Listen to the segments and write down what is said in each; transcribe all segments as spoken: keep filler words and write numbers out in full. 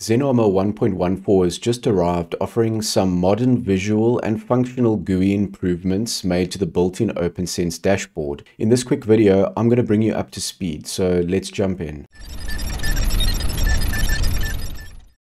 Zenarmor one point one four has just arrived, offering some modern visual and functional G U I improvements made to the built-in OPNsense dashboard. In this quick video, I'm going to bring you up to speed, so let's jump in.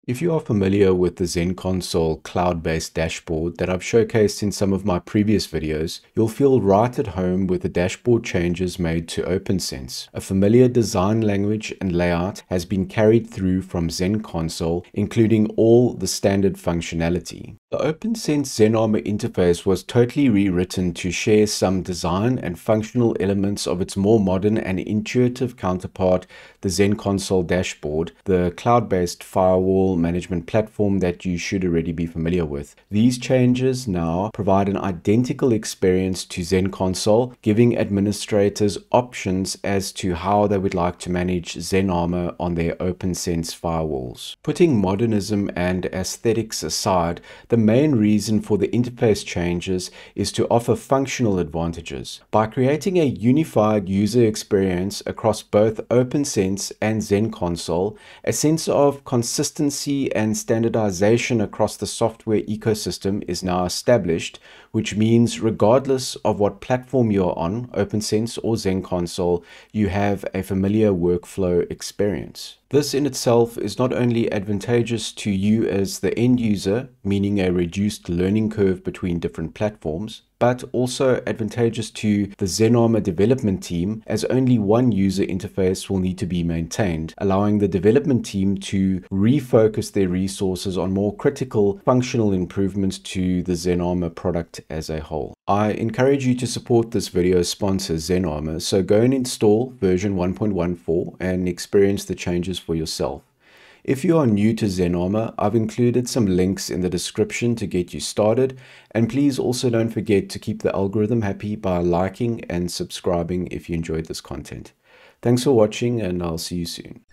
If you are familiar with the Zen Console cloud-based dashboard that I've showcased in some of my previous videos, you'll feel right at home with the dashboard changes made to OPNsense. A familiar design language and layout has been carried through from Zen Console, including all the standard functionality. The OPNsense Zenarmor interface was totally rewritten to share some design and functional elements of its more modern and intuitive counterpart, the Zen Console dashboard, the cloud-based firewall management platform that you should already be familiar with. These changes now provide an identical experience to Zen Console, giving administrators options as to how they would like to manage Zenarmor on their OPNsense firewalls. Putting modernism and aesthetics aside, the main reason for the interface changes is to offer functional advantages. By creating a unified user experience across both OPNsense and Zen Console, a sense of consistency and standardization across the software ecosystem is now established, which means regardless of what platform you're on, OPNsense or Zen Console, you have a familiar workflow experience. This in itself is not only advantageous to you as the end user, meaning a reduced learning curve between different platforms, but also advantageous to the Zenarmor development team, as only one user interface will need to be maintained, allowing the development team to refocus their resources on more critical functional improvements to the Zenarmor product as a whole. I encourage you to support this video's sponsor, Zenarmor, so go and install version one point one four and experience the changes for yourself. If you are new to Zenarmor, I've included some links in the description to get you started, and please also don't forget to keep the algorithm happy by liking and subscribing if you enjoyed this content. Thanks for watching, and I'll see you soon.